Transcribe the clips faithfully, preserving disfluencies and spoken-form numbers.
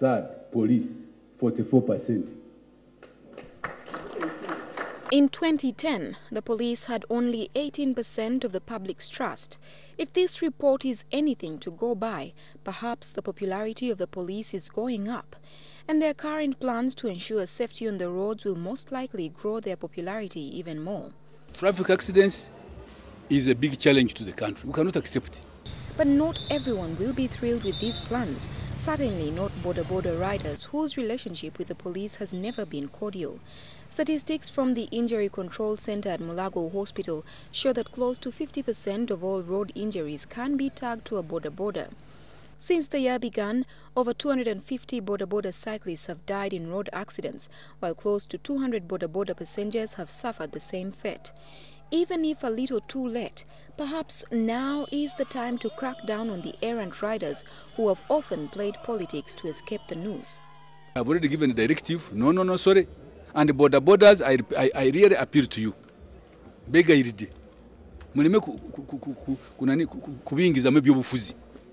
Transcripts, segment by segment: Third, police, forty-four percent. In twenty ten, the police had only eighteen percent of the public's trust. If this report is anything to go by, perhaps the popularity of the police is going up, and their current plans to ensure safety on the roads will most likely grow their popularity even more. Traffic accidents is a big challenge to the country. We cannot accept it. But not everyone will be thrilled with these plans. Certainly not border border riders whose relationship with the police has never been cordial. Statistics from the Injury Control Center at Mulago Hospital show that close to fifty percent of all road injuries can be tagged to a border border. Since the year began, over two hundred fifty border border cyclists have died in road accidents, while close to two hundred border border passengers have suffered the same fate. Even if a little too late, perhaps now is the time to crack down on the errant riders who have often played politics to escape the news. I've already given a directive, no, no, no, sorry. And the border borders, I, I, I really appeal to you. Bega iridi.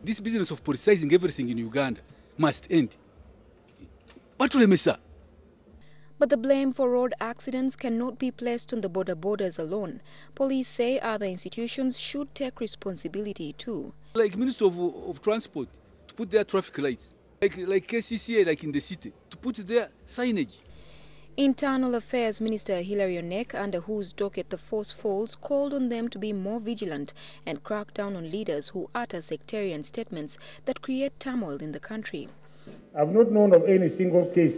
This business of politicizing everything in Uganda must end. But the blame for road accidents cannot be placed on the border borders alone. Police say other institutions should take responsibility too. Like Minister of, of Transport, to put their traffic lights. Like, like K C C A, like in the city, to put their signage. Internal Affairs Minister Hilary Onek, under whose docket the force falls, called on them to be more vigilant and crack down on leaders who utter sectarian statements that create turmoil in the country. I've not known of any single case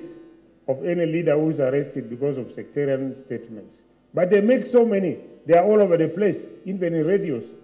of any leader who is arrested because of sectarian statements. But they make so many. They are all over the place, even in radios.